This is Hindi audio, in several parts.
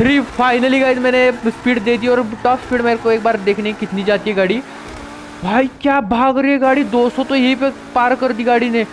3। फाइनली गाइज मैंने स्पीड दे दी और टॉप स्पीड मेरे को एक बार देखने कितनी जाती है गाड़ी। भाई क्या भाग रही है गाड़ी, 200 तो यहीं पे पार कर दी गाड़ी ने।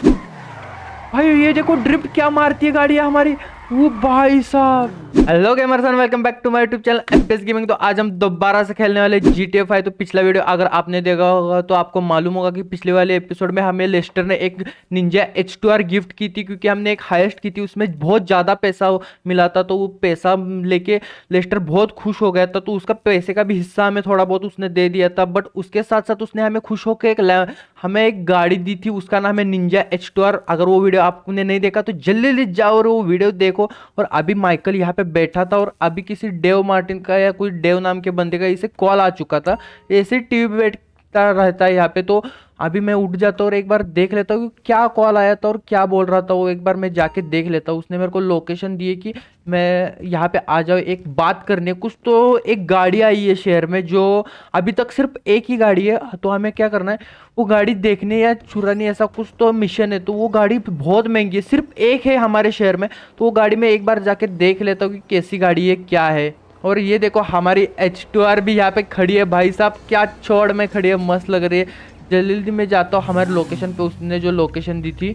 भाई ये देखो ड्रिफ्ट क्या मारती है गाड़ी हमारी, वो भाई साहब। Hello gamers and welcome back to my YouTube channel FPS gaming. तो आज हम दोबारा से खेलने वाले GTA 5। तो पिछला वीडियो अगर आपने देखा होगा तो आपको मालूम होगा कि पिछले वाले एपिसोड में हमें लेस्टर ने एक निंजा H2R गिफ्ट की थी, क्योंकि हमने एक हाइस्ट की थी उसमें बहुत ज़्यादा पैसा मिला था। तो वो पैसा लेके लेस्टर बहुत खुश हो गया था, तो उसका पैसे का भी हिस्सा हमें थोड़ा बहुत उसने दे दिया था। बट उसके साथ साथ उसने हमें खुश होकर हमें एक गाड़ी दी थी, उसका नाम है निंजा H2R। अगर वो वीडियो आपने नहीं देखा तो जल्दी जाओ और वो वीडियो देखो। और अभी माइकल यहाँ पे बैठा था और अभी किसी डेव मार्टिन का या कोई डेव नाम के बंदे का इसे कॉल आ चुका था। ऐसे टीवी पे बैठता रहता है यहाँ पे, तो अभी मैं उठ जाता हूँ और एक बार देख लेता हूँ कि क्या कॉल आया था और क्या बोल रहा था वो। एक बार मैं जाके देख लेता हूँ। उसने मेरे को लोकेशन दी है कि मैं यहाँ पे आ जाऊँ एक बात करने कुछ। तो एक गाड़ी आई है शहर में, जो अभी तक सिर्फ एक ही गाड़ी है। तो हमें क्या करना है, वो गाड़ी देखने या चुराने ऐसा कुछ तो मिशन है। तो वो गाड़ी बहुत महंगी है, सिर्फ एक है हमारे शहर में। तो वो गाड़ी मैं एक बार जाके देख लेता हूँ कि कैसी गाड़ी है क्या है। और ये देखो हमारी H2R भी यहाँ पर खड़ी है। भाई साहब क्या छोड़ में खड़ी है, मस्त लग रही है। जल्दी में जाता हूँ हमारे लोकेशन पे, उसने जो लोकेशन दी थी।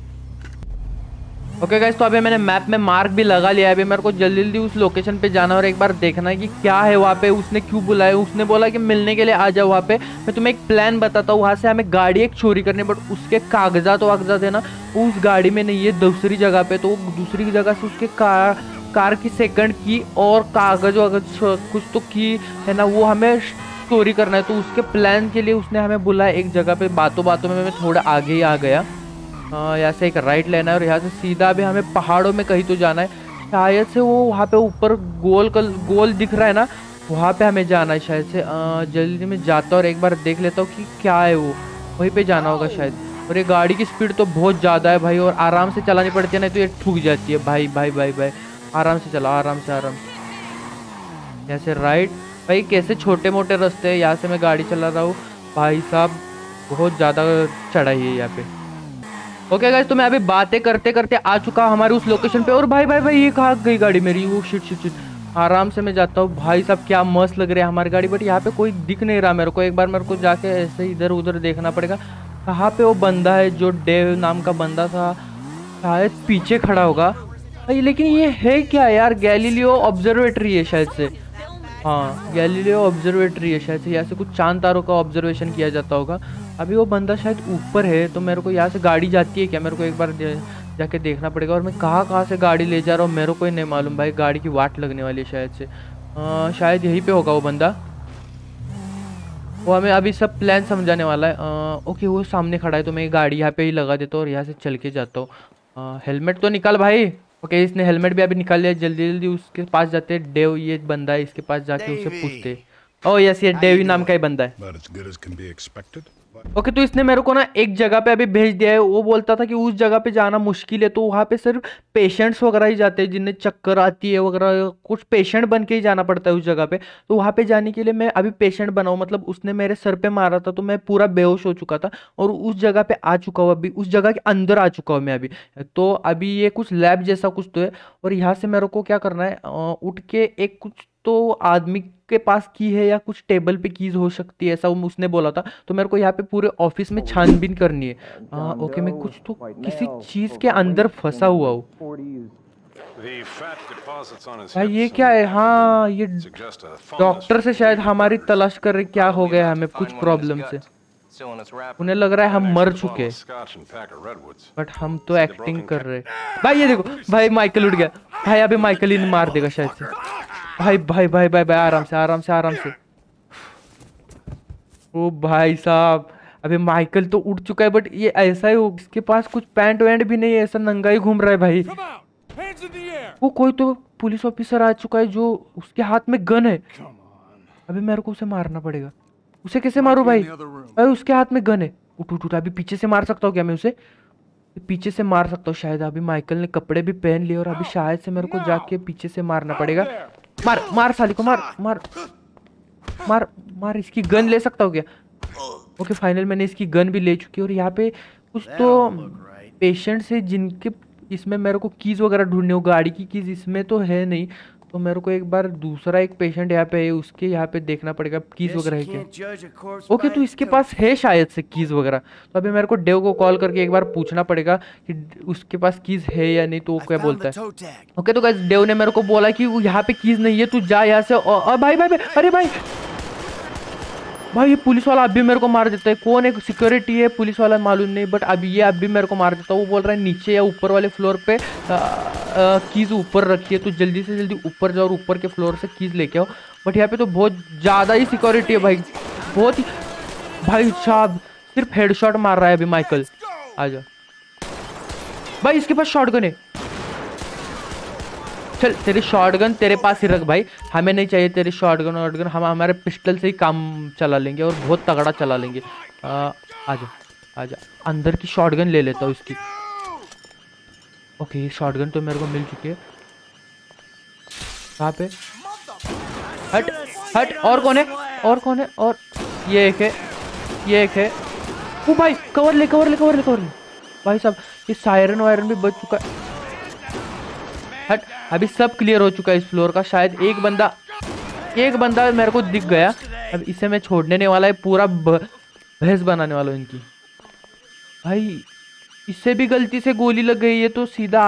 ओके गाइस, तो अभी मैंने मैप में मार्क भी लगा लिया है। अभी मेरे को जल्दी उस लोकेशन पे जाना और एक बार देखना है कि क्या है वहाँ पे, उसने क्यों बुलाया। उसने बोला कि मिलने के लिए आ जाओ वहाँ पे, मैं तुम्हें एक प्लान बताता हूँ। वहाँ से हमें गाड़ी एक चोरी करनी, बट उसके कागजात वागजात है ना उस गाड़ी में नहीं है, दूसरी जगह पे। तो दूसरी जगह से उसके कार की सेकेंड की और कागज वागज कुछ तो की है ना, वो हमें चोरी करना है। तो उसके प्लान के लिए उसने हमें बुलाया एक जगह पे। बातों बातों में मैं थोड़ा आगे ही आ गया। यहाँ से एक राइट लेना है और यहाँ से सीधा भी हमें पहाड़ों में कहीं तो जाना है। शायद से वो वहाँ पे ऊपर गोल दिख रहा है ना, वहाँ पे हमें जाना है शायद से। जल्दी में जाता और एक बार देख लेता हूँ कि क्या है वो, वहीं पर जाना होगा शायद। और ये गाड़ी की स्पीड तो बहुत ज़्यादा है भाई, और आराम से चलानी पड़ती है, नहीं तो ये ठुक जाती है। भाई भाई भाई भाई आराम से चला, आराम से आराम से। यहाँ से राइट। भाई कैसे छोटे मोटे रास्ते हैं, यहाँ से मैं गाड़ी चला रहा हूँ। भाई साहब बहुत ज़्यादा चढ़ाई है यहाँ पे। ओके गाइस, तो मैं अभी बातें करते करते आ चुका हमारे उस लोकेशन पे। और भाई भाई भाई ये कहाँ गई गाड़ी मेरी, वो शिट शिट शिट। आराम से मैं जाता हूँ। भाई साहब क्या मस्त लग रहा है हमारी गाड़ी, बट यहाँ पे कोई दिख नहीं रहा मेरे को। एक बार मेरे को जाके ऐसे इधर उधर देखना पड़ेगा। कहाँ पे वो बंदा है जो डेव नाम का बंदा था, शायद पीछे खड़ा होगा। लेकिन ये है क्या यार, गैलीली ऑब्जर्वेटरी है शायद से। हाँ गैलीली ऑब्जर्वेटरी है शायद से, यहाँ से कुछ चांद तारों का ऑब्जर्वेशन किया जाता होगा। अभी वो बंदा शायद ऊपर है, तो मेरे को यहाँ से गाड़ी जाती है क्या, मेरे को एक बार जाके देखना पड़ेगा। और मैं कहाँ से गाड़ी ले जा रहा हूँ मेरे को ही नहीं मालूम। भाई गाड़ी की वाट लगने वाली है शायद से। शायद यहीं पे होगा वो बंदा, वो हमें अभी सब प्लान समझाने वाला है। ओके वो सामने खड़ा है, तो मैं गाड़ी यहाँ पर ही लगा देता हूँ और यहाँ से चल के जाता हूँ। हेलमेट तो निकाल भाई। ओके इसने हेलमेट भी अभी निकाल लिया। जल्दी जल्दी उसके पास जाते हैं। डेव ये बंदा है, इसके पास जाके उसे पूछते। ओह यस ये डेवी नाम का ही बंदा है। ओके, तो इसने मेरे को ना एक जगह पे अभी भेज दिया है। वो बोलता था कि उस जगह पे जाना मुश्किल है, तो वहाँ पे सिर्फ पेशेंट्स वगैरह ही जाते हैं जिन्हें चक्कर आती है वगैरह, कुछ पेशेंट बन के ही जाना पड़ता है उस जगह पे। तो वहाँ पे जाने के लिए मैं अभी पेशेंट बना हूँ, मतलब उसने मेरे सर पे मारा था तो मैं पूरा बेहोश हो चुका था। और उस जगह पर आ चुका हूँ, अभी उस जगह के अंदर आ चुका हूँ मैं अभी। तो अभी ये कुछ लैब जैसा कुछ तो है, और यहाँ से मेरे को क्या करना है, उठ के एक कुछ तो आदमी के पास की है या कुछ टेबल पे कीज हो सकती है ऐसा उसने बोला था। तो मेरे को यहाँ पे पूरे ऑफिस में छानबीन करनी है। ओके मैं कुछ तो किसी चीज के अंदर फंसा हुआ हूँ। भाई ये क्या है, हाँ ये डॉक्टर से शायद हमारी तलाश कर रहे, क्या हो गया हमें कुछ प्रॉब्लम से। उन्हें लग रहा है हम मर चुके, बट हम तो एक्टिंग कर रहे। भाई ये देखो भाई माइकल उठ गया। भाई अभी माइकल इन मार देगा शायद से। भाई भाई भाई भाई भाई आराम से आराम से आराम से। ओ भाई साहब अबे माइकल तो उठ चुका है, बट ये ऐसा ही इसके पास कुछ पैंट वैंट भी नहीं है, ऐसा नंगा ही घूम रहा है भाई। वो कोई तो पुलिस ऑफिसर आ चुका है जो उसके हाथ में गन है। अबे मेरे को उसे मारना पड़ेगा, उसे कैसे मारूं भाई, भाई उसके हाथ में गन है। उठ उठ उठ, अभी पीछे से मार सकता हूँ क्या मैं उसे, पीछे से मार सकता हूँ शायद। अभी माइकल ने कपड़े भी पहन लिए और अभी शायद से मेरे को जाके पीछे से मारना पड़ेगा। मार मार साली को, मार मार मार मार। इसकी गन ले सकता हूँ क्या। ओके फाइनल मैंने इसकी गन भी ले चुकी। और यहाँ पे कुछ तो पेशेंट्स है जिनके इसमें मेरे को कीज़ वगैरह ढूंढने हो, गाड़ी की कीज़ इसमें तो है नहीं। तो मेरे को एक बार दूसरा एक पेशेंट यहाँ पे है, उसके यहाँ पे देखना पड़ेगा कीज वगैरह है क्या। ओके तो इसके पास है शायद से कीज वगैरह, तो अभी मेरे को डेव को कॉल करके एक बार पूछना पड़ेगा कि उसके पास कीज है या नहीं, तो वो क्या बोलता है। ओके तो गाइस डेव ने मेरे को बोला कि यहाँ पे कीज नहीं है, तू जा यहाँ से। और भाई भाई अरे भाई भाई ये पुलिस वाला अभी मेरे को मार देता है। कौन है, सिक्योरिटी है, पुलिस वाला मालूम नहीं, बट अभी ये अभी मेरे को मार देता है। वो बोल रहा है नीचे या ऊपर वाले फ्लोर पे कीज़ ऊपर रखी है, तो जल्दी से जल्दी ऊपर जाओ और ऊपर के फ्लोर से कीज़ लेके आओ। बट यहाँ पे तो बहुत ज़्यादा ही सिक्योरिटी है भाई, बहुत ही भाई साहब। सिर्फ हेडशॉट मार रहा है अभी माइकल। आ जाओ भाई, इसके पास शॉटगन है, चल तेरी शॉटगन तेरे पास ही रख भाई, हमें नहीं चाहिए तेरी शॉटगन वॉटगन, हम हमारे पिस्टल से ही काम चला लेंगे और बहुत तगड़ा चला लेंगे। आजा आजा, अंदर की शॉटगन ले लेता हूँ इसकी। ओके शॉटगन तो मेरे को मिल चुकी है। कहाँ पे, हट हट। और कौन है, और कौन है, और ये एक है, ये एक है। ओ भाई कवर ले कवर ले कवर ले कवर ले भाई साहब। ये सायरन वायरन भी बच चुका है। हट, अभी सब क्लियर हो चुका है इस फ्लोर का। शायद एक बंदा मेरे को दिख गया। अब इसे मैं छोड़ने नहीं वाला है, पूरा भैंस बनाने वाला हूँ इनकी। भाई इससे भी गलती से गोली लग गई है, तो सीधा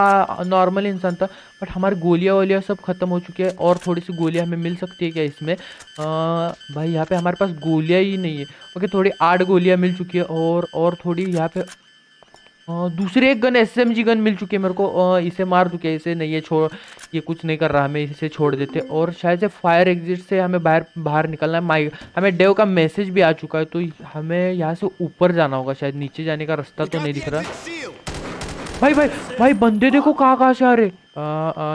नॉर्मल इंसान था, बट हमारी गोलियाँ वोलियाँ सब खत्म हो चुकी है। और थोड़ी सी गोलियाँ हमें मिल सकती है क्या इसमें? भाई यहाँ पे हमारे पास गोलियाँ ही नहीं है। ओके थोड़ी 8 गोलियाँ मिल चुकी है, और थोड़ी यहाँ पे दूसरी एक गन एसएमजी गन मिल चुकी है मेरे को। इसे मार दूं क्या? इसे नहीं है, छोड़, ये कुछ नहीं कर रहा, हमें इसे छोड़ देते। और शायद से फायर एग्जिट से हमें बाहर निकलना है। माइक हमें डेव का मैसेज भी आ चुका है, तो हमें यहाँ से ऊपर जाना होगा। शायद नीचे जाने का रास्ता तो नहीं दिख रहा। भाई भाई भाई बंदे देखो कहाँ से आ रहे।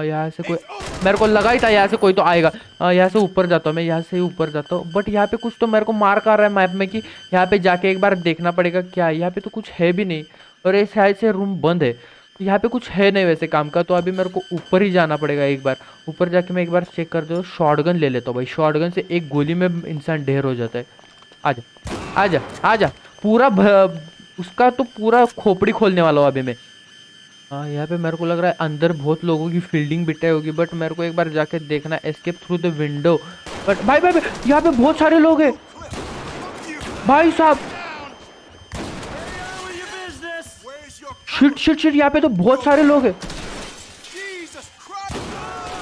यहाँ से कोई, मेरे को लगा ही था यहाँ से कोई तो आएगा। यहाँ से ऊपर जाता हूँ मैं, यहाँ से ऊपर जाता हूँ, बट यहाँ पे कुछ तो मेरे को मार्क आ रहा है मैप में कि यहाँ पे जाके एक बार देखना पड़ेगा क्या। यहाँ पे तो कुछ है भी नहीं, और ये शायद से रूम बंद है, तो यहाँ पे कुछ है नहीं वैसे काम का। तो अभी मेरे को ऊपर ही जाना पड़ेगा। एक बार ऊपर जाके मैं एक बार चेक कर दो। शॉटगन ले लेता हूँ भाई, शॉटगन से एक गोली में इंसान ढेर हो जाता है। आजा आजा आजा, पूरा उसका तो पूरा खोपड़ी खोलने वाला हूँ अभी मैं। हाँ यहाँ पे मेरे को लग रहा है अंदर बहुत लोगों की फील्डिंग बिठाई होगी, बट मेरे को एक बार जाके देखना। Escape through the window. But भाई भाई यहाँ पे बहुत सारे लोग हैं भाई साहब। शिट शिट शिट, यहाँ पे तो बहुत सारे लोग हैं।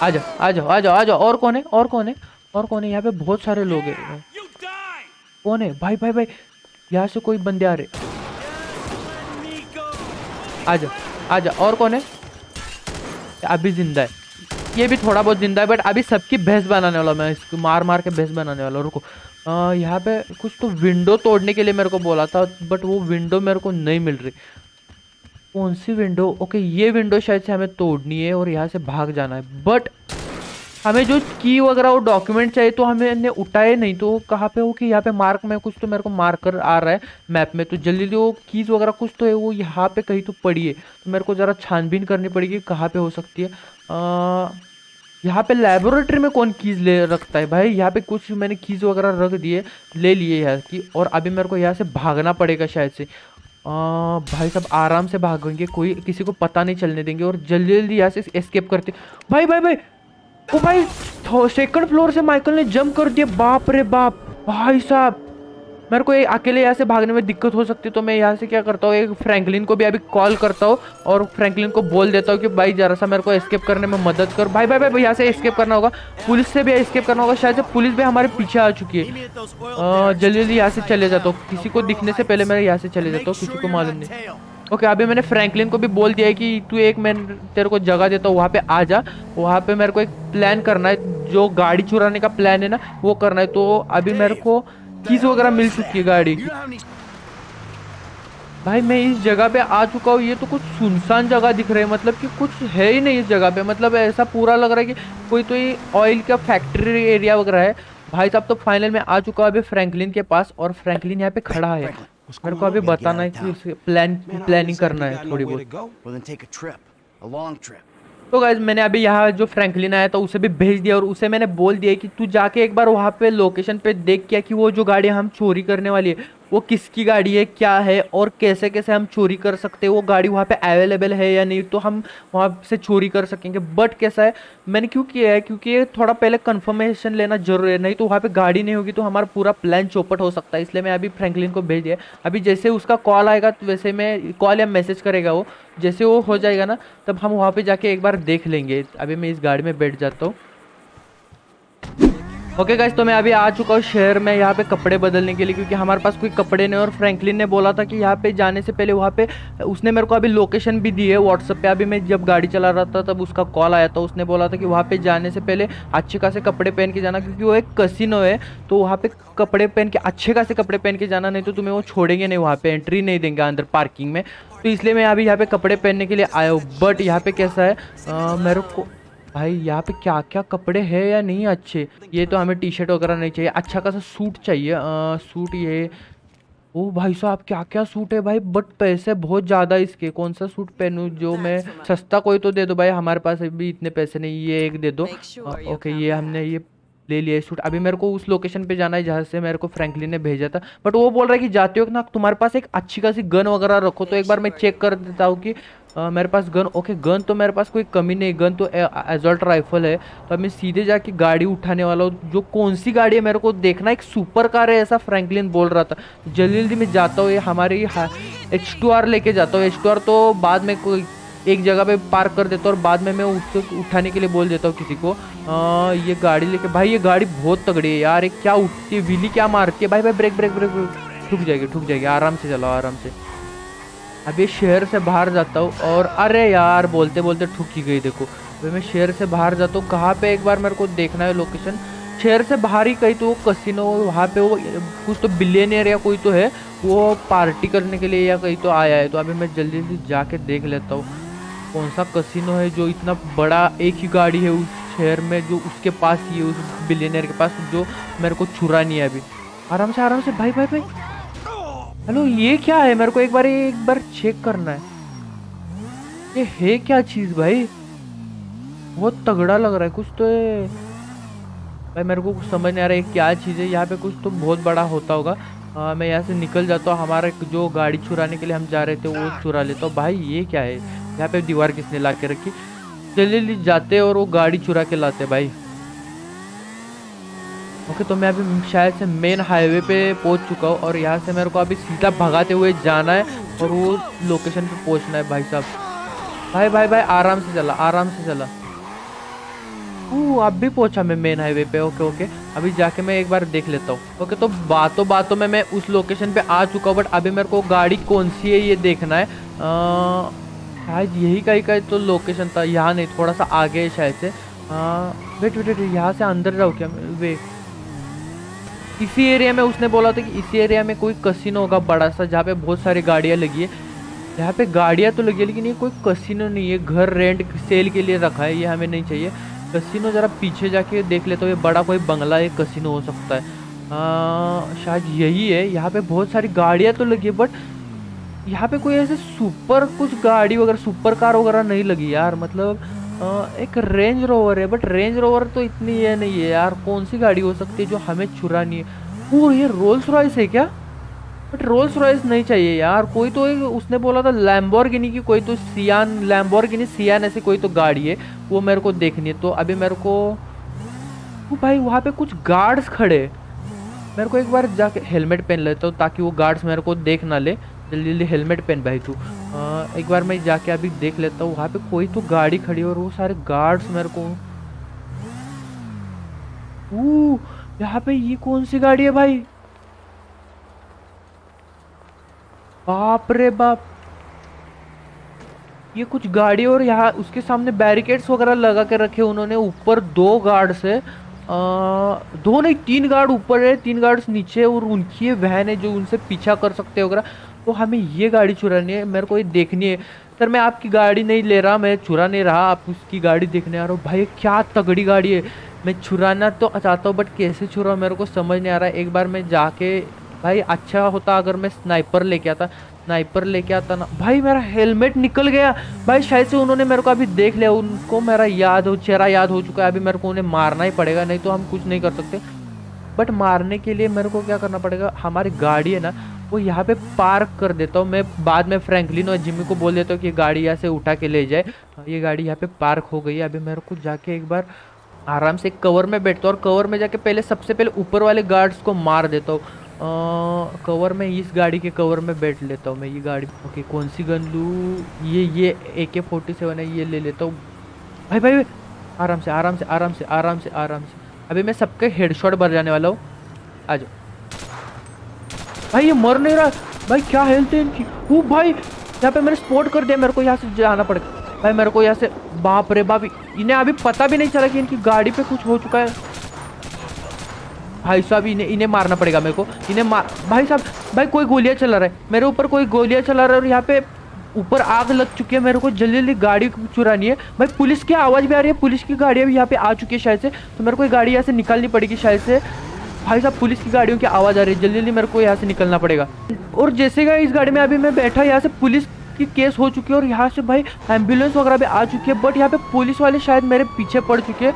आजा आजा आजा आजा। और कौन है, और कौन है, और कौन है? यहाँ पे बहुत सारे लोग हैं। कौन है भाई भाई भाई? यहाँ से कोई बंदे आ रहे। आजा आजा। और कौन है? अभी जिंदा है, ये भी थोड़ा बहुत जिंदा है, बट अभी सबकी भैंस बनाने वाला मैं, इसको मार मार के भैंस बनाने वाला। रुको, यहाँ पे कुछ तो विंडो तोड़ने के लिए मेरे को बोला था, बट वो विंडो मेरे को नहीं मिल रही। कौन सी विंडो? ओके ये विंडो शायद से हमें तोड़नी है और यहाँ से भाग जाना है। बट हमें जो की वगैरह वो डॉक्यूमेंट चाहिए तो हमने उठाए नहीं, तो कहाँ पे हो कि यहाँ पे मार्क में कुछ तो मेरे को मार्कर आ रहा है मैप में। तो जल्दी जो कीज़ वगैरह कुछ तो है वो यहाँ पे कहीं तो पड़ी है, तो मेरे को ज़रा छानबीन करनी पड़ेगी कहाँ पे हो सकती है। यहाँ पे लेबोरेटरी में कौन कीज़ ले रखता है भाई? यहाँ पे कुछ मैंने कीज़ वगैरह रख दिए, ले लिए यहाँ की। और अभी मेरे को यहाँ से भागना पड़ेगा शायद से। भाई सब आराम से भागेंगे, कोई किसी को पता नहीं चलने देंगे, और जल्दी जल्दी यहाँ से एस्केप करते। भाई भाई भाई ओ भाई, 2nd फ्लोर से माइकल ने जंप कर दिया। बाप रे बाप भाई साहब, मेरे को अकेले यहाँ से भागने में दिक्कत हो सकती है। तो मैं यहाँ से क्या करता हूँ, एक फ्रैंकलिन को भी अभी कॉल करता हूँ और फ्रैंकलिन को बोल देता हूँ कि भाई जरा सा मेरे को एस्केप करने में मदद कर। भाई भाई भाई यहाँ से एस्केप करना होगा, पुलिस से भी एस्केप करना होगा। शायद पुलिस भी हमारे पीछे आ चुकी है। जल्दी जल्दी यहाँ से चले जाता हूँ, किसी को दिखने से पहले मैं यहाँ से चले जाता हूँ, किसी को मालूम नहीं। ओके अभी मैंने फ्रैंकलिन को भी बोल दिया है कि तू एक, मैं तेरे को जगह देता हूँ, वहाँ पे आ जा। वहाँ पे मेरे को एक प्लान करना है, जो गाड़ी चुराने का प्लान है ना वो करना है। तो अभी मेरे को कीज़ वगैरह मिल चुकी है गाड़ी की। भाई मैं इस जगह पे आ चुका हूँ, ये तो कुछ सुनसान जगह दिख रही है, मतलब कि कुछ है ही नहीं इस जगह पे। मतलब ऐसा पूरा लग रहा है कि कोई तो ये ऑयल का फैक्ट्री एरिया वगैरह है। भाई साहब तो फाइनल में आ चुका हूँ अभी फ्रैंकलिन के पास, और फ्रैंकलिन यहाँ पे खड़ा है। मेरे को अभी बताना है कि उसके प्लानिंग करना है थोड़ी बहुत। तो गाइस मैंने अभी यहाँ जो फ्रैंकलिन आया था उसे भी भेज दिया, और उसे मैंने बोल दिया कि तू जाके एक बार वहाँ पे लोकेशन पे देख किया कि वो जो गाड़ी हम चोरी करने वाली है वो किसकी गाड़ी है, क्या है और कैसे कैसे हम चोरी कर सकते हैं, वो गाड़ी वहाँ पे अवेलेबल है या नहीं, तो हम वहाँ से चोरी कर सकेंगे। बट कैसा है, मैंने क्यों किया है क्योंकि ये थोड़ा पहले कंफर्मेशन लेना जरूरी है, नहीं तो वहाँ पे गाड़ी नहीं होगी तो हमारा पूरा प्लान चौपट हो सकता है। इसलिए मैं अभी फ्रैंकलिन को भेज दिया। अभी जैसे उसका कॉल आएगा तो वैसे मैं कॉल या मैसेज करेगा वो, जैसे वो हो जाएगा ना तब हम वहाँ पर जाके एक बार देख लेंगे। अभी मैं इस गाड़ी में बैठ जाता हूँ। ओके गाइस, तो मैं अभी आ चुका हूँ शहर में यहाँ पे कपड़े बदलने के लिए, क्योंकि हमारे पास कोई कपड़े नहीं। और फ्रैंकलिन ने बोला था कि यहाँ पे जाने से पहले वहाँ पे उसने मेरे को अभी लोकेशन भी दी है व्हाट्सएप पे। अभी मैं जब गाड़ी चला रहा था तब उसका कॉल आया था। उसने बोला था कि वहाँ पे जाने से पहले अच्छे खासे कपड़े पहन के जाना, क्योंकि वो एक कैसीनो है तो वहाँ पे कपड़े पहन के, अच्छे खासे कपड़े पहन के जाना, नहीं तो तुम्हें वो छोड़ेंगे नहीं, वहाँ पर एंट्री नहीं देंगे अंदर पार्किंग में। तो इसलिए मैं अभी यहाँ पे कपड़े पहनने के लिए आया हूँ। बट यहाँ पे कैसा है मेरे को भाई, यहाँ पे क्या क्या कपड़े हैं या नहीं अच्छे, ये तो हमें टी शर्ट वगैरह नहीं चाहिए, अच्छा खासा सूट चाहिए। सूट ये, ओ भाई साहब क्या क्या सूट है भाई, बट पैसे बहुत ज़्यादा इसके। कौन सा सूट पहनूँ जो मैं, सस्ता कोई तो दे दो भाई, हमारे पास अभी इतने पैसे नहीं, ये एक दे दो। ओके ये हमने ये ले लिया सूट। अभी मेरे को उस लोकेशन पे जाना है जहाँ से मेरे को फ्रैंकलिन ने भेजा था। बट वो बोल रहा है कि जाते हो ना तुम्हारे पास एक अच्छी खासी गन वगैरह रखो, तो एक बार मैं चेक कर देता हूँ कि मेरे पास गन। ओके गन तो मेरे पास कोई कमी नहीं, गन तो असॉल्ट राइफल है। तो मैं सीधे जाके गाड़ी उठाने वाला हूँ, जो कौन सी गाड़ी है मेरे को देखना, एक सुपर कार है ऐसा फ्रैंकलिन बोल रहा था। जल्दी जल्दी मैं जाता हूँ, ये हमारी H2R लेके जाता हूँ। H2R तो बाद में कोई एक जगह पे पार्क कर देता हूँ और बाद में मैं उसको उठाने के लिए बोल देता हूँ किसी को। ये गाड़ी लेके, भाई ये गाड़ी बहुत तगड़ी है यार, एक क्या उठती है, व्हीली क्या मारती है भाई। भाई ब्रेक ब्रेक ब्रेक ब्रेक, ठुक जाएगी ठुक जाएगी, आराम से चलाओ आराम से। अभी शहर से बाहर जाता हूँ और अरे यार बोलते बोलते ठुक ही गई। देखो भाई मैं शहर से बाहर जाता हूँ, कहाँ पर एक बार मेरे को देखना है लोकेशन। शहर से बाहर ही कहीं तो कैसीनो, वहाँ पे वो कुछ तो बिलियनियर या कोई तो है, वो पार्टी करने के लिए या कहीं तो आया है। तो अभी मैं जल्दी जल्दी जाके देख लेता हूँ कौन सा कैसीनो है जो इतना बड़ा, एक ही गाड़ी है उस शहर में जो उसके पास ही है, उस बिलियनियर के पास, जो मेरे को चुरा नहीं है। अभी आराम से भाई भाई भाई, हेलो ये क्या है, मेरे को एक बार चेक करना है, ये है क्या चीज़ भाई, बहुत तगड़ा लग रहा है कुछ तो है भाई, मेरे को कुछ समझ नहीं आ रहा है क्या चीज़ है। यहाँ पे कुछ तो बहुत बड़ा होता होगा। मैं यहाँ से निकल जाता हूँ, हमारा जो गाड़ी चुराने के लिए हम जा रहे थे वो चुरा लेता हूँ। भाई ये क्या है, यहाँ पे दीवार किसने ला के रखी, जल्दी जाते और वो गाड़ी चुरा के लाते भाई। ओके तो मैं अभी शायद से मेन हाईवे पे पहुंच चुका हूँ और यहाँ से मेरे को अभी सीधा भगाते हुए जाना है और वो लोकेशन पे पहुंचना है। भाई साहब भाई भाई भाई आराम से चला आराम से चला। ओह अब भी पहुँचा मैं मेन हाईवे पे। ओके ओके अभी जाके मैं एक बार देख लेता हूँ। ओके तो बातों बातों में मैं उस लोकेशन पे आ चुका हूँ, बट अभी मेरे को गाड़ी कौन सी है ये देखना है। शायद यही कहीं तो लोकेशन था, यहाँ नहीं थोड़ा सा आगे है शायद से। वेट वेट वेट, यहाँ से अंदर जाओ क्या वे, इसी एरिया में उसने बोला था कि इसी एरिया में कोई कैसीनो होगा बड़ा सा, जहाँ पे बहुत सारी गाड़ियाँ लगी है। यहाँ पे गाड़ियाँ तो लगी है लेकिन ये कोई कैसीनो नहीं है, घर रेंट सेल के लिए रखा है, ये हमें नहीं चाहिए। कैसीनो ज़रा पीछे जाके देख लेते हो, ये बड़ा कोई बंगला है कैसीनो हो सकता है। शायद यही है, यहाँ पर बहुत सारी गाड़ियाँ तो लगी है बट यहाँ पे कोई ऐसे सुपर कुछ गाड़ी वगैरह, सुपर कार वगैरह नहीं लगी यार। मतलब एक रेंज रोवर है बट रेंज रोवर तो इतनी ये नहीं है यार, कौन सी गाड़ी हो सकती है जो हमें चुरानी है। वो ये रोल्स रॉयस है क्या, बट रोल्स रॉयस नहीं चाहिए यार, कोई तो एक उसने बोला था लैम्बोर्गिनी की कोई तो सियान, लैम्बोर्गिनी सियान ऐसी कोई तो गाड़ी है, वो मेरे को देखनी है। तो अभी मेरे को भाई वहाँ पर कुछ गार्ड्स खड़े, मेरे को एक बार जाके हेलमेट पहन लेता हूँ ताकि वो गार्ड्स मेरे को देख ना ले। जल्दी जल्दी हेलमेट पहन भाई तू। एक बार मैं जाके अभी देख लेता हूँ, वहाँ पे कोई तो गाड़ी खड़ी है और वो सारे गार्ड्स मेरे को। ओ यहाँ पे ये कौन सी गाड़ी है भाई, बाप रे बाप, ये कुछ गाड़ी और यहाँ उसके सामने बैरिकेड्स वगैरह लगा के रखे उन्होंने, ऊपर दो गार्ड्स है, दो नहीं तीन गार्ड ऊपर है, तीन गार्ड्स नीचे और उनकी ये वैन है जो उनसे पीछा कर सकते हैं वगैरह। तो हमें ये गाड़ी चुरानी है, मेरे को ये देखनी है। सर मैं आपकी गाड़ी नहीं ले रहा, मैं चुरा नहीं रहा, आप उसकी गाड़ी देखने आ रहे हो। भाई क्या तगड़ी गाड़ी है, मैं चुराना तो चाहता हूँ बट कैसे चुराऊँ मेरे को समझ नहीं आ रहा है। एक बार मैं जाके भाई, अच्छा होता अगर मैं स्नाइपर लेके आता, स्नाइपर लेके आता ना भाई। मेरा हेलमेट निकल गया भाई, शायद से उन्होंने मेरे को अभी देख लिया, उनको मेरा याद हो, चेहरा याद हो चुका है। अभी मेरे को उन्हें मारना ही पड़ेगा, नहीं तो हम कुछ नहीं कर सकते। बट मारने के लिए मेरे को क्या करना पड़ेगा, हमारी गाड़ी है ना वो यहाँ पे पार्क कर देता हूँ मैं। बाद में फ्रैंकलिन और जिमी को बोल देता हूँ कि गाड़ी यहाँ से उठा के ले जाए। ये गाड़ी यहाँ पे पार्क हो गई है। अभी मेरे को जाके एक बार आराम से कवर में बैठता हूँ और कवर में जाके पहले सबसे पहले ऊपर वाले गार्ड्स को मार देता हूँ। कवर में इस गाड़ी के कवर में बैठ लेता हूँ मैं। ये गाड़ी ओके कौन सी गन लूँ, ये AK-47 है, ये ले लेता हूँ। भाई भाई भाई आराम से आराम से आराम से आराम से आराम से। अभी मैं सबके हेडशॉट भर जाने वाला हूँ। आ जाओ भाई, ये मर नहीं रहा भाई, क्या हेल्थ है इनकी। वो भाई यहाँ पे मैंने स्पॉट कर दिया, मेरे को यहाँ से जाना पड़ेगा भाई, मेरे को यहाँ से। बाप रे बाप, इन्हें अभी पता भी नहीं चला कि इनकी गाड़ी पे कुछ हो चुका है। भाई साहब इन्हें मारना पड़ेगा मेरे को, इन्हें मार। भाई साहब भाई कोई गोलियाँ चला रहा है मेरे ऊपर, कोई गोलियाँ चला रहा है और यहाँ पे ऊपर आग लग चुकी है। मेरे को जल्दी जल्दी गाड़ी चुरानी है भाई। पुलिस की आवाज़ भी आ रही है, पुलिस की गाड़ी अभी यहाँ पे आ चुकी है शायद से, तो मेरे को ये गाड़ी यहाँ से निकालनी पड़ेगी शायद से। भाई साहब पुलिस की गाड़ियों की आवाज़ आ रही है, जल्दी जल्दी मेरे को यहाँ से निकलना पड़ेगा। और जैसे कि इस गाड़ी में अभी मैं बैठा, यहाँ से पुलिस की केस हो चुकी है और यहाँ से भाई एम्बुलेंस वगैरह भी आ चुकी है, बट यहाँ पे पुलिस वाले शायद मेरे पीछे पड़ चुके हैं।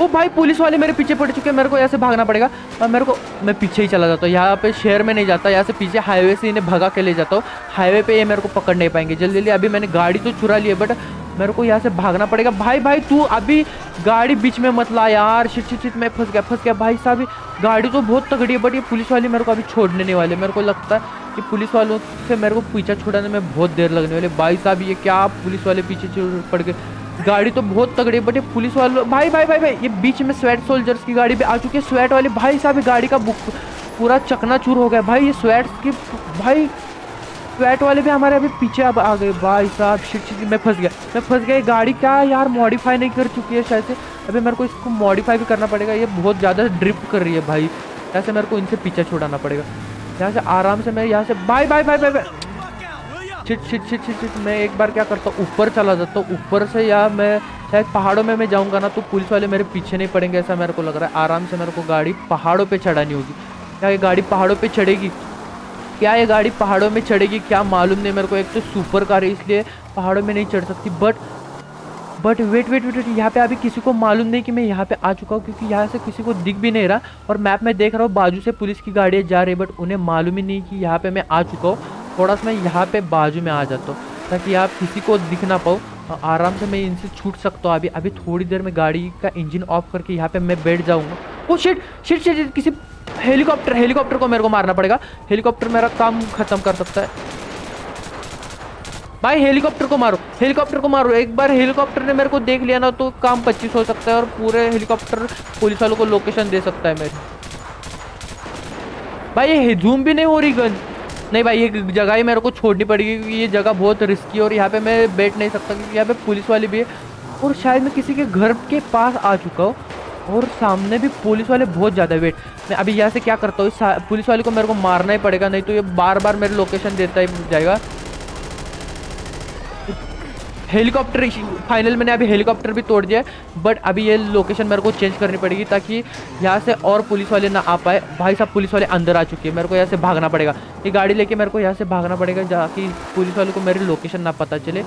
ओ भाई पुलिस वाले मेरे पीछे पड़ चुके हैं, मेरे को यहाँ से भागना पड़ेगा। और मेरे को, मैं पीछे ही चला जाता हूँ, यहाँ पे शहर में नहीं जाता, यहाँ से पीछे हाईवे से इन्हें भगा के ले जाता हूँ। हाईवे पे ये मेरे को पकड़ नहीं पाएंगे जल्दी जल्दी। अभी मैंने गाड़ी तो चुरा ली है, बट मेरे को यहाँ से भागना पड़ेगा। भाई भाई तू अभी गाड़ी बीच में मत ला यार। शिट शिट शिट, मैं फंस गया। भाई साहब गाड़ी तो बहुत तगड़ी है, बट ये पुलिस वाले मेरे को अभी छोड़ने नहीं वाले। मेरे को लगता है कि पुलिस वालों से मेरे को पीछा छुड़ाने में बहुत देर लगने वाली। भाई साहब ये क्या, पुलिस वाले पीछे पड़ गए। गाड़ी तो बहुत तगड़ी है, बट ये पुलिस वालों। भाई भाई भाई भाई ये बीच में स्वेट सोल्जर्स की गाड़ी भी आ चुकी है, स्वेट वाली। भाई साहब गाड़ी का पूरा चकनाचूर हो गया भाई, ये स्वेट की। भाई फ्लैट वाले भी हमारे अभी पीछे अब आ गए। भाई साहब शिट, मैं फंस गया। ये गाड़ी क्या यार मॉडिफाई नहीं कर चुकी है शायद से। अभी मेरे को इसको मॉडिफाई भी करना पड़ेगा, ये बहुत ज़्यादा ड्रिप कर रही है भाई। यहाँ से मेरे को इनसे पीछा छुड़ाना पड़ेगा, यहाँ से आराम से मैं यहाँ से। भाई भाई भाई भाई भाई शिट। मैं एक बार क्या करता हूँ, ऊपर चला जाता हूँ। ऊपर से या मैं शायद पहाड़ों में मैं जाऊँगा ना तो पुलिस वाले मेरे पीछे नहीं पड़ेंगे, ऐसा मेरे को लग रहा है। आराम से मेरे को गाड़ी पहाड़ों पर चढ़ानी होगी। क्या ये गाड़ी पहाड़ों पर चढ़ेगी, क्या ये गाड़ी पहाड़ों में चढ़ेगी क्या मालूम नहीं मेरे को। एक तो सुपर कार है इसलिए पहाड़ों में नहीं चढ़ सकती, बट वेट। यहाँ पे अभी किसी को मालूम नहीं कि मैं यहाँ पे आ चुका हूँ, क्योंकि यहाँ से किसी को दिख भी नहीं रहा। और मैप में देख रहा हूँ बाजू से पुलिस की गाड़ियाँ जा रही है, बट उन्हें मालूम ही नहीं कि यहाँ पर मैं आ चुका हूँ। थोड़ा सा मैं यहाँ पर बाजू में आ जाता हूँ ताकि आप किसी को दिख ना पाओ, आराम से मैं इनसे छूट सकता हूँ। अभी थोड़ी देर में गाड़ी का इंजन ऑफ करके यहाँ पर मैं बैठ जाऊँगा। ओ शिट, किसी हेलीकॉप्टर को मेरे को मारना पड़ेगा। हेलीकॉप्टर मेरा काम खत्म कर सकता है भाई। हेलीकॉप्टर को मारो। एक बार हेलीकॉप्टर ने मेरे को देख लिया ना तो काम 25 हो सकता है और पूरे हेलीकॉप्टर पुलिस वालों को लोकेशन दे सकता है मेरे। भाई ये जूम भी नहीं हो रही गन। नहीं भाई ये जगह ही मेरे को छोड़नी पड़ेगी, क्योंकि ये जगह बहुत रिस्की है और यहाँ पर मैं बैठ नहीं सकता क्योंकि यहाँ पर पुलिस वाले भी है। और शायद मैं किसी के घर के पास आ चुका हूँ और सामने भी पुलिस वाले बहुत ज़्यादा। वेट, मैं अभी यहाँ से क्या करता हूँ, पुलिस वाले को मेरे को मारना ही पड़ेगा, नहीं तो ये बार बार मेरे लोकेशन देता ही जाएगा। हेलीकॉप्टर फाइनल, मैंने अभी हेलीकॉप्टर भी तोड़ दिया, बट अभी ये लोकेशन मेरे को चेंज करनी पड़ेगी ताकि यहाँ से और पुलिस वाले ना आ पाए। भाई साहब पुलिस वाले अंदर आ चुके हैं, मेरे को यहाँ से भागना पड़ेगा। ये गाड़ी लेके मेरे को यहाँ से भागना पड़ेगा ताकि पुलिस वाले को मेरी लोकेशन ना पता चले।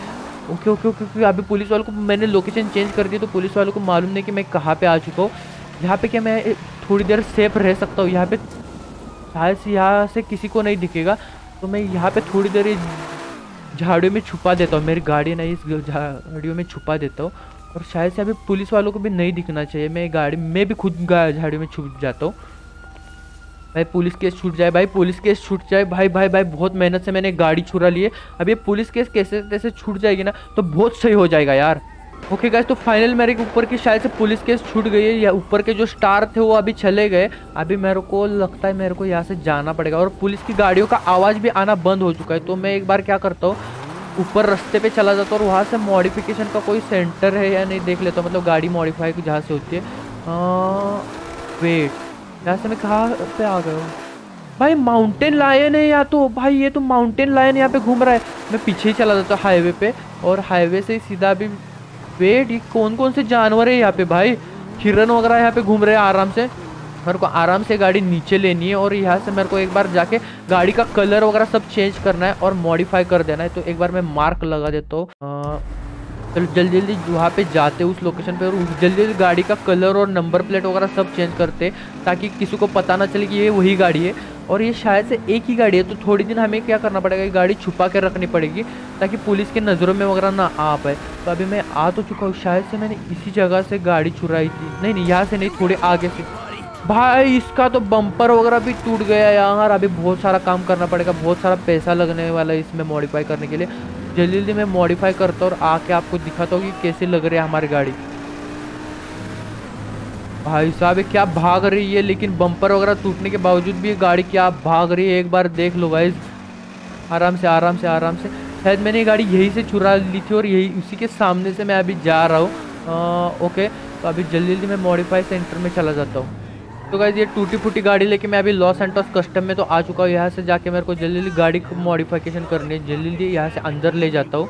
ओके। अभी पुलिस वालों को मैंने लोकेशन चेंज कर दी तो पुलिस वालों को मालूम नहीं कि मैं कहाँ पे आ चुका हूँ। यहाँ पे क्या मैं थोड़ी देर सेफ रह सकता हूँ, यहाँ पे शायद से यहाँ से किसी को नहीं दिखेगा। तो मैं यहाँ पे थोड़ी देर झाड़ियों में छुपा देता हूँ, मेरी गाड़ी नहीं इस झाड़ियों में छुपा देता हूँ। और शायद से अभी पुलिस वालों को भी नहीं दिखना चाहिए, मैं गाड़ी में भी खुद झाड़ियों में छुप जाता हूँ। भाई पुलिस केस छूट जाए, भाई पुलिस केस छूट जाए। भाई भाई भाई बहुत मेहनत से मैंने गाड़ी छुरा ली है, अब ये पुलिस केस कैसे तैसे छूट जाएगी ना तो बहुत सही हो जाएगा यार। ओके गाइस, तो फाइनल मेरे ऊपर की शायद से पुलिस केस छूट गई है, या ऊपर के जो स्टार थे वो अभी चले गए। अभी मेरे को लगता है मेरे को यहाँ से जाना पड़ेगा। और पुलिस की गाड़ियों का आवाज़ भी आना बंद हो चुका है, तो मैं एक बार क्या करता हूँ ऊपर रास्ते पर चला जाता हूँ और वहाँ से मॉडिफिकेशन का कोई सेंटर है या नहीं देख लेता हूँ, मतलब गाड़ी मॉडिफाई जहाँ से होती है। वेट, यहाँ से मैं कहाँ पे आ गया हूँ भाई। माउंटेन लायन है या तो। भाई ये तो माउंटेन लायन यहाँ पे घूम रहा है। मैं पीछे ही चला जाता हूँ हाईवे पे और हाईवे से सीधा भी। वेट, ये कौन कौन से जानवर है यहाँ पे भाई। हिरन वगैरह यहाँ पे घूम रहे हैं। आराम से मेरे को आराम से गाड़ी नीचे लेनी है और यहाँ से मेरे को एक बार जाके गाड़ी का कलर वगैरह सब चेंज करना है और मॉडिफाई कर देना है। तो एक बार मैं मार्क लगा देता हूँ। चलो जल्दी जल्दी वहाँ पे जाते उस लोकेशन पे और जल्दी जल्दी गाड़ी का कलर और नंबर प्लेट वगैरह सब चेंज करते ताकि किसी को पता ना चले कि ये वही गाड़ी है और ये शायद से एक ही गाड़ी है। तो थोड़ी दिन हमें क्या करना पड़ेगा, ये गाड़ी छुपा कर रखनी पड़ेगी ताकि पुलिस के नज़रों में वगैरह ना आ पाए। तो अभी मैं आ तो चुका हूँ, शायद से मैंने इसी जगह से गाड़ी चुराई थी। नहीं नहीं यहाँ से नहीं, थोड़े आगे से। भाई इसका तो बम्पर वगैरह भी टूट गया यार, अभी बहुत सारा काम करना पड़ेगा, बहुत सारा पैसा लगने वाला है इसमें मॉडिफाई करने के लिए। जल्दी जल्दी मैं मॉडिफाई करता हूँ और आके आपको दिखाता हूँ कि कैसे लग रही है हमारी गाड़ी। भाई साहब ये क्या भाग रही है, लेकिन बम्पर वगैरह टूटने के बावजूद भी ये गाड़ी क्या भाग रही है, एक बार देख लो भाई। आराम से आराम से आराम से, शायद मैंने ये गाड़ी यहीं से चुरा ली थी और यही उसी के सामने से मैं अभी जा रहा हूँ। ओके तो अभी जल्दी जल्दी मैं मॉडिफाई सेंटर में चला जाता हूँ। तो गाइस ये टूटी फूटी गाड़ी लेके मैं अभी लॉस सैंटोस कस्टम में तो आ चुका हूँ। यहाँ से जाके मेरे को जल्दी जल्दी गाड़ी को मॉडिफिकेशन करनी है, जल्दी जल्दी यहाँ से अंदर ले जाता हूँ।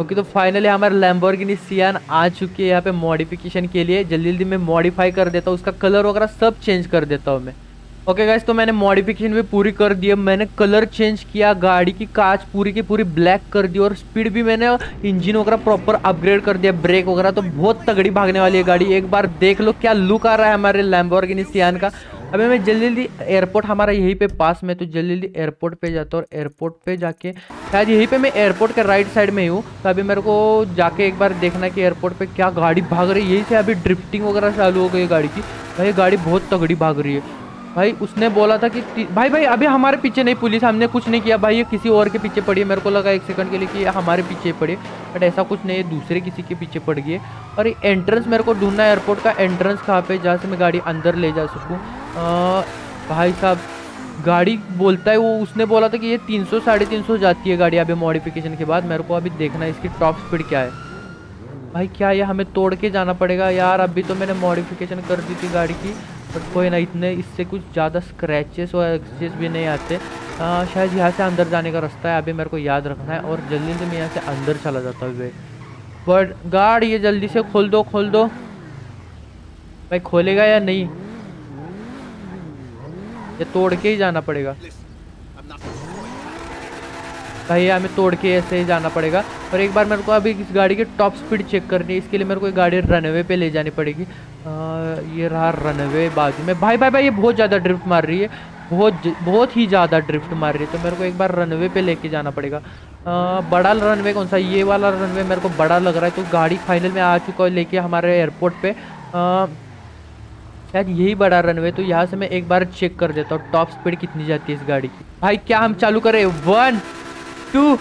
ओके तो फाइनली हमारा लैम्बोर्गिनी सियान आ चुकी है यहाँ पे मॉडिफिकेशन के लिए। जल्दी जल्दी मैं मॉडिफाई कर देता हूँ, उसका कलर वगैरह सब चेंज कर देता हूँ मैं। ओके गाइस तो मैंने मॉडिफिकेशन भी पूरी कर दी है, मैंने कलर चेंज किया, गाड़ी की कांच पूरी की पूरी ब्लैक कर दी और स्पीड भी मैंने इंजन वगैरह प्रॉपर अपग्रेड कर दिया, ब्रेक वगैरह। तो बहुत तगड़ी भागने वाली है गाड़ी, एक बार देख लो क्या लुक आ रहा है हमारे लैम्बोर्गिनी सियान का। अभी मैं जल्दी जल्दी एयरपोर्ट हमारा यहीं पे पास में, तो जल्दी जल्दी एयरपोर्ट पे जाता हूँ और एयरपोर्ट पे जाके शायद यहीं पे मैं एयरपोर्ट के राइट साइड में ही हूँ। तो अभी मेरे को जाके एक बार देखना कि एयरपोर्ट पे क्या गाड़ी भाग रही है। यहीं से अभी ड्रिफ्टिंग वगैरह चालू हो गई गाड़ी की। भाई गाड़ी बहुत तगड़ी भाग रही है भाई। उसने बोला था कि भाई अभी हमारे पीछे नहीं, पुलिस हमने कुछ नहीं किया भाई, ये किसी और के पीछे पड़ी है। मेरे को लगा एक सेकंड के लिए कि हमारे पीछे पड़ी, बट ऐसा कुछ नहीं है, दूसरे किसी के पीछे पड़ गई है। और ये एंट्रेंस मेरे को ढूंढना है एयरपोर्ट का, एंट्रेंस कहाँ पे जहाँ से मैं गाड़ी अंदर ले जा सकूँ। भाई साहब गाड़ी बोलता है वो, उसने बोला था कि ये 300 350 जाती है गाड़ी अभी मॉडिफिकेशन के बाद। मेरे को अभी देखना है इसकी टॉप स्पीड क्या है। भाई क्या ये हमें तोड़ के जाना पड़ेगा यार, अभी तो मैंने मॉडिफिकेशन कर दी थी गाड़ी की, बट कोई ना, इतने इससे कुछ ज़्यादा स्क्रैचेस और एक्सेस भी नहीं आते। शायद यहाँ से अंदर जाने का रास्ता है, अभी मेरे को याद रखना है और जल्दी से मैं यहाँ से अंदर चला जाता हूँ। बट गाड़ी ये जल्दी से खोल दो खोल दो। भाई खोलेगा या नहीं, ये तोड़ के ही जाना पड़ेगा भाई, हमें तोड़ के ऐसे ही जाना पड़ेगा। और एक बार मेरे को अभी इस गाड़ी की टॉप स्पीड चेक करनी है, इसके लिए मेरे को ये गाड़ी रनवे पे ले जानी पड़ेगी। ये रहा रनवे बाजू में। भाई भाई भाई ये बहुत ज़्यादा ड्रिफ्ट मार रही है, बहुत ही ज़्यादा ड्रिफ्ट मार रही है। तो मेरे को एक बार रनवे पे लेके जाना पड़ेगा। बड़ा रनवे कौन सा, ये वाला रनवे मेरे को बड़ा लग रहा है। तो गाड़ी फाइनल में आ चुका है लेके हमारे एयरपोर्ट पे, शायद यही बड़ा रनवे। तो यहाँ से मैं एक बार चेक कर देता हूँ टॉप स्पीड कितनी जाती है इस गाड़ी की। भाई क्या हम चालू करें, 1 2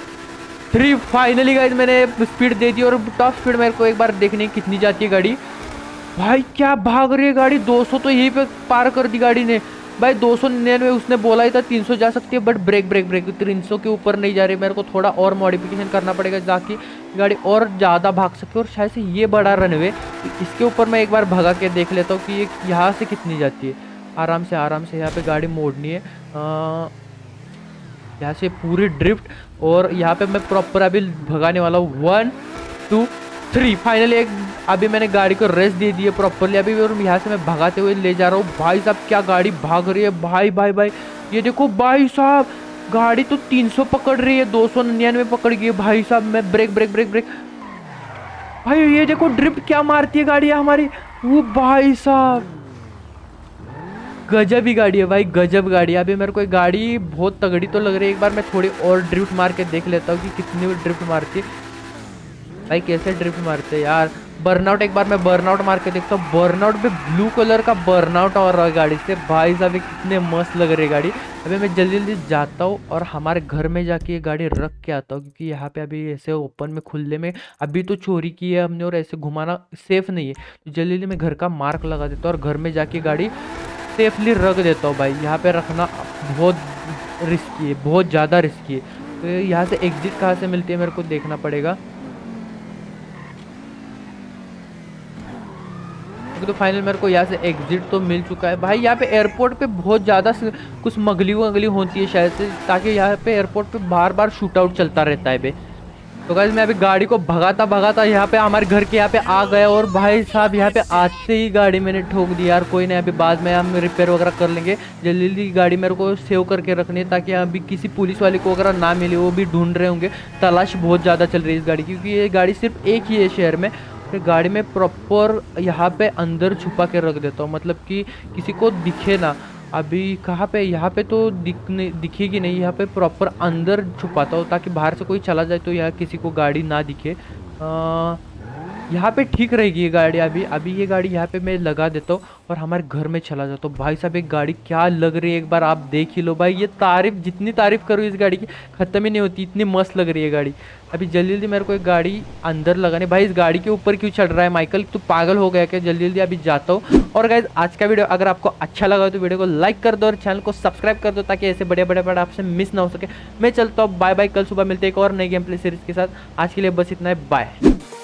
3। फाइनली गाइस मैंने स्पीड दे दी और टॉप स्पीड मेरे को एक बार देखने की कितनी जाती है गाड़ी। भाई क्या भाग रही है गाड़ी, 200 तो यहीं पे पार कर दी गाड़ी ने। भाई 299 उसने बोला ही था 300 जा सकती है, बट ब्रेक 300 के ऊपर नहीं जा रही। मेरे को थोड़ा और मॉडिफिकेशन करना पड़ेगा ताकि गाड़ी और ज़्यादा भाग सके। और शायद से ये बड़ा रनवे, इसके ऊपर मैं एक बार भगा के देख लेता हूँ कि ये यहाँ से कितनी जाती है। आराम से यहाँ पर गाड़ी मोड़नी है। यहाँ से पूरी ड्रिफ्ट और यहाँ पे मैं प्रॉपर अभी भगाने वाला हूँ। 1 2 3 फाइनली एक अभी मैंने गाड़ी को रेस्ट दे दी है प्रॉपरली अभी, और यहाँ से मैं भगाते हुए ले जा रहा हूँ। भाई साहब क्या गाड़ी भाग रही है। भाई भाई भाई ये देखो भाई साहब गाड़ी तो 300 पकड़ रही है, 299 पकड़ गई है। भाई साहब मैं ब्रेक। भाई ये देखो ड्रिफ्ट क्या मारती है गाड़ी हमारी। वो भाई साहब गजब ही गाड़ी है भाई, गजब गाड़ी है। अभी मेरे को एक गाड़ी बहुत तगड़ी तो लग रही है, एक बार मैं थोड़ी और ड्रिफ्ट मार के देख लेता हूँ कि कितनी ड्रिफ्ट मारती है। भाई कैसे ड्रिफ्ट मारते हैं यार। बर्नआउट एक बार मैं बर्नआउट मार के देखता हूँ। बर्नआउट पे ब्लू कलर का बर्नआउट आ रहा है गाड़ी से। भाई साहब कितने मस्त लग रही है गाड़ी। अभी मैं जल्दी जल्दी जाता हूँ और हमारे घर में जाके ये गाड़ी रख के आता हूँ, क्योंकि यहाँ पे अभी ऐसे ओपन में खुले में अभी तो चोरी की है हमने और ऐसे घुमाना सेफ नहीं है। तो जल्दी जल्दी मैं घर का मार्क लगा देता हूँ और घर में जाके गाड़ी सेफली रख देता हूँ। भाई यहाँ पे रखना बहुत रिस्की है, बहुत ज़्यादा रिस्की है। तो यहाँ से एग्जिट कहाँ से मिलती है मेरे को देखना पड़ेगा। तो फाइनल मेरे को यहाँ से एग्जिट तो मिल चुका है। भाई यहाँ पे एयरपोर्ट पे बहुत ज़्यादा कुछ स्मगलिंग होती है शायद से, ताकि यहाँ पे एयरपोर्ट पे बार बार शूट आउट चलता रहता है। तो गाइस मैं अभी गाड़ी को भगाता भगाता यहाँ पे हमारे घर के यहाँ पे आ गया और भाई साहब यहाँ पे आते ही गाड़ी मैंने ठोक दी यार। कोई नहीं, अभी बाद में हम रिपेयर वगैरह कर लेंगे। जल्दी जल्दी गाड़ी मेरे को सेव करके रखनी है ताकि अभी किसी पुलिस वाले को वगैरह ना मिले, वो भी ढूंढ रहे होंगे। तलाश बहुत ज़्यादा चल रही है इस गाड़ी की, क्योंकि ये गाड़ी सिर्फ एक ही है शहर में। गाड़ी में प्रॉपर यहाँ पे अंदर छुपा के रख देता हूँ, मतलब कि किसी को दिखे ना। अभी कहाँ पे, यहाँ पे तो दिखेगी नहीं, यहाँ पे प्रॉपर अंदर छुपाता हूँ ताकि बाहर से कोई चला जाए तो यहाँ किसी को गाड़ी ना दिखे। यहाँ पे ठीक रहेगी ये गाड़ी। अभी ये गाड़ी यहाँ पे मैं लगा देता हूँ और हमारे घर में चला जाता हूँ। भाई साहब एक गाड़ी क्या लग रही है, एक बार आप देख ही लो भाई। ये तारीफ, जितनी तारीफ करो इस गाड़ी की ख़त्म ही नहीं होती, इतनी मस्त लग रही है गाड़ी। अभी जल्दी जल्दी मेरे को एक गाड़ी अंदर लगाने। भाई इस गाड़ी के ऊपर क्यों चढ़ रहा है माइकल, तू पागल हो गया क्या? जल्दी जल्दी अभी जाता हूँ। और गाइस आज का वीडियो अगर आपको अच्छा लगा तो वीडियो को लाइक कर दो और चैनल को सब्सक्राइब कर दो ताकि ऐसे बड़े बड़े पार्ट आपसे मिस ना हो सके। मैं चलता हूँ, बाय बाय। कल सुबह मिलते हैं एक और नई गेम प्ले सीरीज के साथ। आज के लिए बस इतना है, बाय।